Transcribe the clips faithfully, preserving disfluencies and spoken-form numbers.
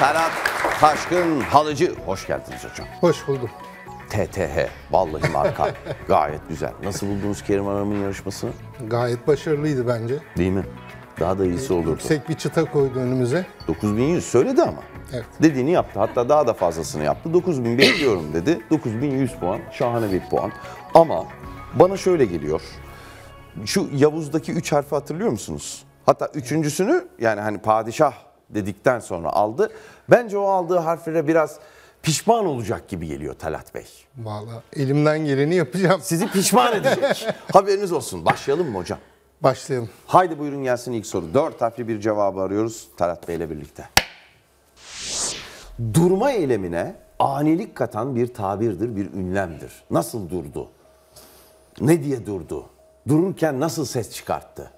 Ferhat Taşkın Halıcı. Hoş geldiniz hocam. Hoş buldum. T T H. Vallahi marka. Gayet güzel. Nasıl buldunuz Keriman Hanım'ın yarışmasını? Gayet başarılıydı bence. Değil mi? Daha da iyisi olurdu. Yüksek bir çıta koydu önümüze. dokuz bin yüz söyledi ama. Evet. Dediğini yaptı. Hatta daha da fazlasını yaptı. dokuz bin bekliyorum dedi. dokuz bin yüz puan. Şahane bir puan. Ama bana şöyle geliyor. Şu Yavuz'daki üç harfi hatırlıyor musunuz? Hatta üçüncüsünü yani hani padişah dedikten sonra aldı. Bence o aldığı harflere biraz pişman olacak gibi geliyor Talat Bey. Vallahi elimden geleni yapacağım. Sizi pişman edecek. Haberiniz olsun. Başlayalım mı hocam? Başlayalım. Haydi buyurun gelsin ilk soru. Dört harfli bir cevabı arıyoruz Talat Bey ile birlikte. Durma eylemine anilik katan bir tabirdir, bir ünlemdir. Nasıl durdu? Ne diye durdu? Dururken nasıl ses çıkarttı?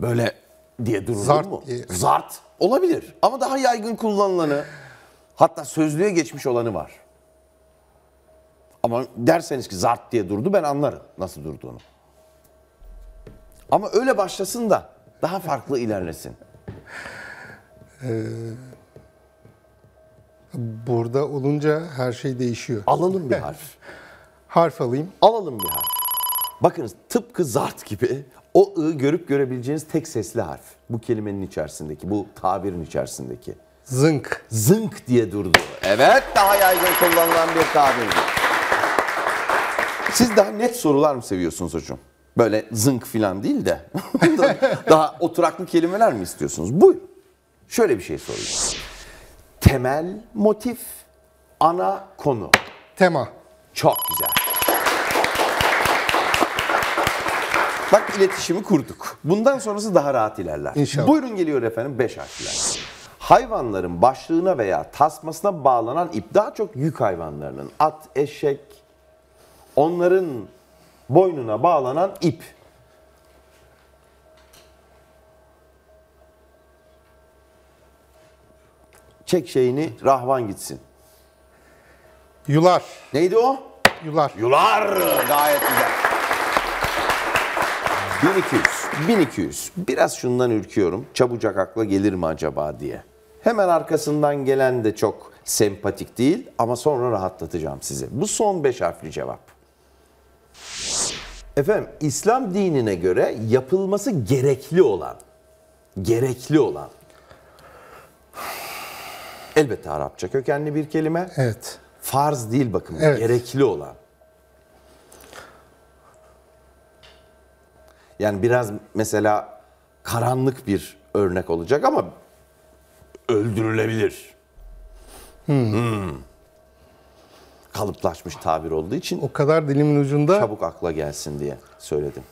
Böyle diye durulur Zart mu? Diye. Zart olabilir ama daha yaygın kullanılanı, hatta sözlüğe geçmiş olanı var. Ama derseniz ki zart diye durdu, ben anlarım nasıl durduğunu. Ama öyle başlasın da daha farklı ilerlesin. Ee, burada olunca her şey değişiyor. Alalım bir harf. Harf alayım. Alalım bir harf. Bakınız tıpkı zart gibi o ı görüp görebileceğiniz tek sesli harf. Bu kelimenin içerisindeki, bu tabirin içerisindeki. Zınk. Zınk diye durdu. Evet, daha yaygın kullanılan bir tabir. Siz daha net sorular mı seviyorsunuz hocam? Böyle zınk filan değil de daha oturaklı kelimeler mi istiyorsunuz? Buyurun. Şöyle bir şey sorayım. Temel, motif, ana, konu. Tema. Çok güzel. Bak iletişimi kurduk. Bundan sonrası daha rahat ilerler. İnşallah. Buyurun geliyor efendim beş harfler. Hayvanların başlığına veya tasmasına bağlanan ip, daha çok yük hayvanlarının, at, eşek, onların boynuna bağlanan ip. Çek şeyini, rahvan gitsin. Yular. Neydi o? Yular. Yular. Gayet güzel. bin iki yüz, bin iki yüz. Biraz şundan ürküyorum. Çabucak akla gelir mi acaba diye. Hemen arkasından gelen de çok sempatik değil ama sonra rahatlatacağım sizi. Bu son beş harfli cevap. Efendim, İslam dinine göre yapılması gerekli olan, gerekli olan. Elbette Arapça kökenli bir kelime. Evet. Farz değil bakın, evet. Gerekli olan. Yani biraz mesela karanlık bir örnek olacak ama öldürülebilir. Hmm. Hmm. Kalıplaşmış tabir olduğu için. O kadar dilimin ucunda. Çabuk akla gelsin diye söyledim.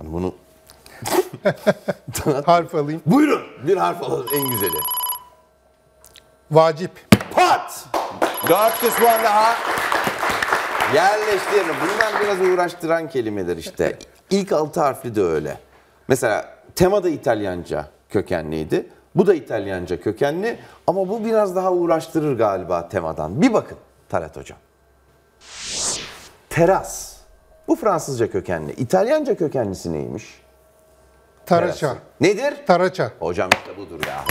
Yani bunu harf alayım. Buyurun bir harf alalım en güzeli. Vacip. Pat! Dört kısmı daha. Yerleştirelim. Bunlar biraz uğraştıran kelimeler işte. İlk altı harfli de öyle. Mesela tema da İtalyanca kökenliydi. Bu da İtalyanca kökenli ama bu biraz daha uğraştırır galiba temadan. Bir bakın Talat Hocam. Teras. Bu Fransızca kökenli. İtalyanca kökenlisi neymiş? Taraça. Terası. Nedir? Taraça. Hocam işte budur ya.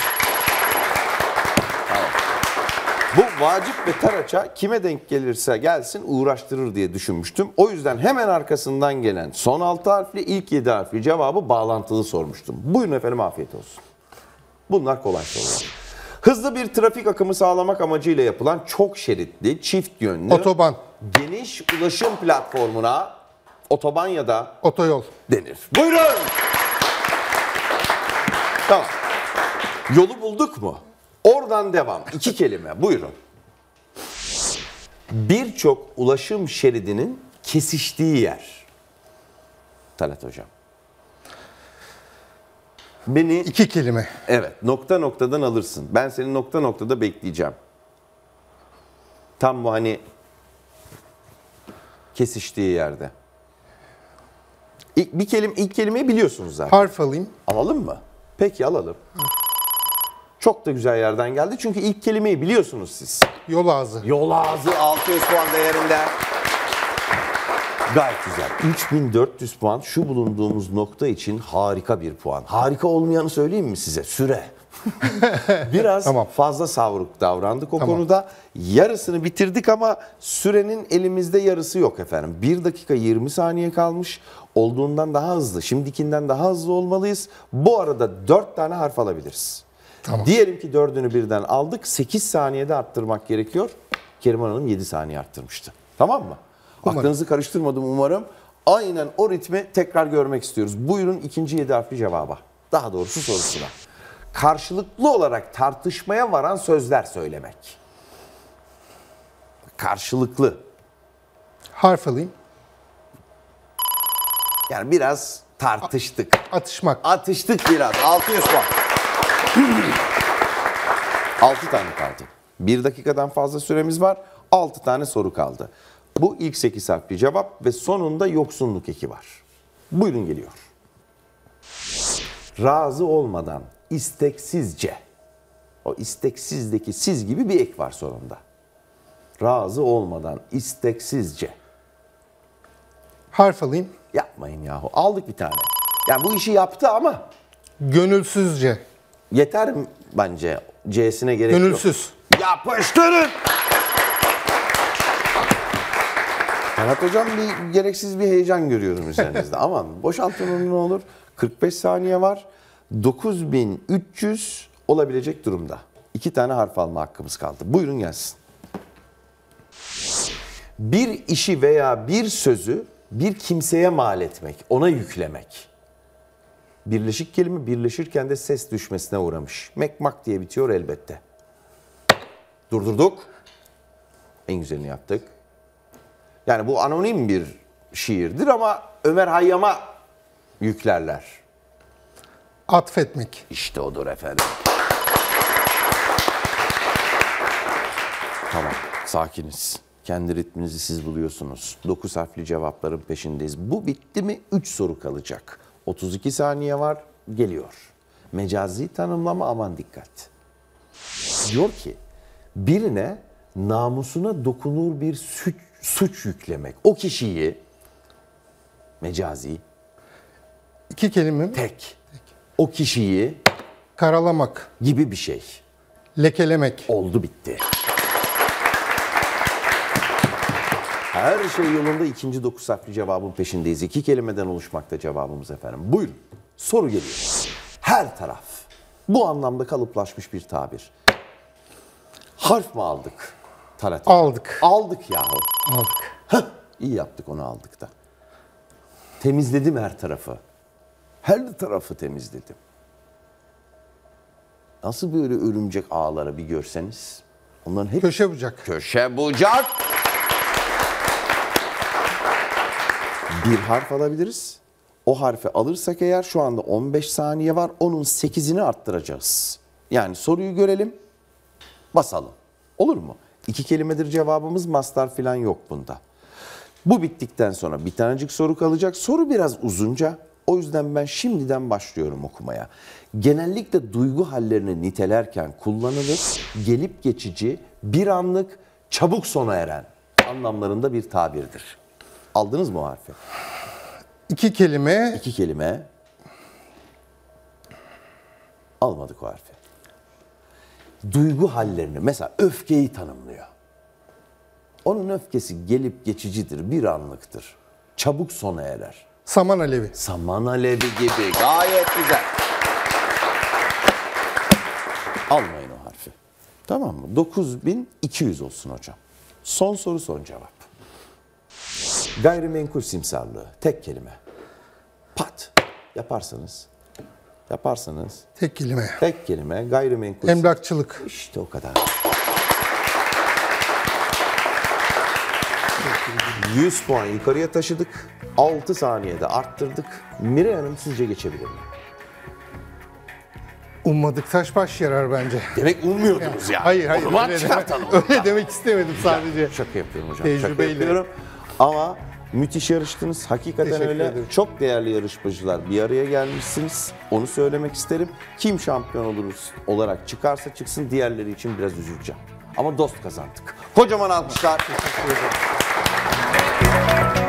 Bu vacip ve taraça kime denk gelirse gelsin uğraştırır diye düşünmüştüm. O yüzden hemen arkasından gelen son altı harfli, ilk yedi harfli cevabı bağlantılı sormuştum. Buyurun efendim, afiyet olsun. Bunlar kolay sorular. Hızlı bir trafik akımı sağlamak amacıyla yapılan çok şeritli, çift yönlü otoban, geniş ulaşım platformuna otoban ya da otoyol denir. Buyurun. Tamam. Yolu bulduk mu? Oradan devam. İki kelime. Buyurun. Birçok ulaşım şeridinin kesiştiği yer. Talat Hocam. Beni... İki kelime. Evet. Nokta noktadan alırsın. Ben seni nokta noktada bekleyeceğim. Tam bu hani kesiştiği yerde. İlk, bir kelime, ilk kelimeyi biliyorsunuz zaten. Harf alayım. Alalım mı? Peki alalım. Çok da güzel yerden geldi çünkü ilk kelimeyi biliyorsunuz siz. Yol ağzı. Yol ağzı altı yüz puan değerinde. Gayet güzel. üç bin dört yüz puan şu bulunduğumuz nokta için harika bir puan. Harika olmayanı söyleyeyim mi size? Süre. Biraz tamam. fazla savruk davrandık o tamam. konuda. Yarısını bitirdik ama sürenin elimizde yarısı yok efendim. bir dakika yirmi saniye kalmış. Olduğundan daha hızlı, şimdikinden daha hızlı olmalıyız. Bu arada dört tane harf alabiliriz. Tamam. Diyelim ki dördünü birden aldık. sekiz saniyede arttırmak gerekiyor. Keriman Hanım yedi saniye arttırmıştı. Tamam mı? Umarım. Aklınızı karıştırmadım umarım. Aynen o ritmi tekrar görmek istiyoruz. Buyurun ikinci yedi harfli cevaba. Daha doğrusu sorusuna. Karşılıklı olarak tartışmaya varan sözler söylemek. Karşılıklı. Harf alayım. Yani biraz tartıştık. Atışmak. Atıştık biraz. altı yüz puan. altı tane kaldı. bir dakikadan fazla süremiz var. altı tane soru kaldı. Bu ilk sekiz harfli cevap ve sonunda yoksunluk eki var. Buyurun geliyor. Razı olmadan, isteksizce. O isteksizdeki siz gibi bir ek var sonunda. Razı olmadan, isteksizce. Harf alayım. Yapmayın yahu. Aldık bir tane. Yani bu işi yaptı ama. Gönülsüzce. Yeter mi bence? C'sine gerek yok. Gönülsüz. Yapıştırın. Ferhat Hocam bir gereksiz bir heyecan görüyorum üzerinizde. Aman boşaltın onu ne olur. kırk beş saniye var. dokuz bin üç yüz olabilecek durumda. İki tane harf alma hakkımız kaldı. Buyurun gelsin. Bir işi veya bir sözü bir kimseye mal etmek, ona yüklemek. Birleşik kelime birleşirken de ses düşmesine uğramış. Mekmak diye bitiyor elbette. Durdurduk. En güzelini yaptık. Yani bu anonim bir şiirdir ama Ömer Hayyam'a yüklerler. Atfetmek. İşte odur efendim. Tamam, sakiniz. Kendi ritminizi siz buluyorsunuz. dokuz harfli cevapların peşindeyiz. Bu bitti mi üç soru kalacak. otuz iki saniye var, geliyor. Mecazi tanımlama aman dikkat. Diyor ki, birine namusuna dokunur bir suç, suç yüklemek. O kişiyi, mecazi. İki kelime mi? Tek. Tek. O kişiyi. Karalamak. Gibi bir şey. Lekelemek. Oldu bitti. Her şey yolunda ikinci dokuz harfli cevabın peşindeyiz. İki kelimeden oluşmakta cevabımız efendim. Buyurun. Soru geliyor. Her taraf. Bu anlamda kalıplaşmış bir tabir. Harf mı aldık? Talat. Aldık. Aldık yahu. Aldık. Heh, iyi yaptık onu aldık da. Temizledim her tarafı. Her tarafı temizledim. Nasıl böyle örümcek ağlara bir görseniz. Onların hep... Köşe bucak. Köşe bucak. Bir harf alabiliriz. O harfi alırsak eğer şu anda on beş saniye var. Onun sekizini arttıracağız. Yani soruyu görelim. Basalım. Olur mu? İki kelimedir cevabımız. Mastar falan yok bunda. Bu bittikten sonra bir tanecik soru kalacak. Soru biraz uzunca. O yüzden ben şimdiden başlıyorum okumaya. Genellikle duygu hallerini nitelerken kullanılır. Gelip geçici, bir anlık, çabuk sona eren anlamlarında bir tabirdir. Aldınız mı o harfi? İki kelime. İki kelime. Almadık o harfi. Duygu hallerini, mesela öfkeyi tanımlıyor. Onun öfkesi gelip geçicidir, bir anlıktır. Çabuk sona erer. Saman alevi. Saman alevi gibi. Gayet güzel. Almayın o harfi. Tamam mı? dokuz bin iki yüz olsun hocam. Son soru son cevap. Gayrimenkul simsarlığı. Tek kelime. Pat. Yaparsanız. Yaparsanız. Tek kelime. Tek kelime. Gayrimenkul. Emlakçılık. İşte o kadar. yüz puan yukarıya taşıdık. altı saniyede arttırdık. Mira Hanım sizce geçebilir mi? Ummadık taş baş yarar bence. Demek ummuyordunuz yani. Hayır hayır. Onu öyle demek, öyle demek istemedim sadece. Ya, şaka yapıyorum hocam. Tecrübeyle. Şaka yapıyorum. Ama müthiş yarıştınız. Hakikaten teşekkür öyle. Ederim. Çok değerli yarışmacılar bir araya gelmişsiniz. Onu söylemek isterim. Kim şampiyon oluruz olarak çıkarsa çıksın diğerleri için biraz üzüleceğim. Ama dost kazandık. Kocaman alkışlar. Teşekkür ederim.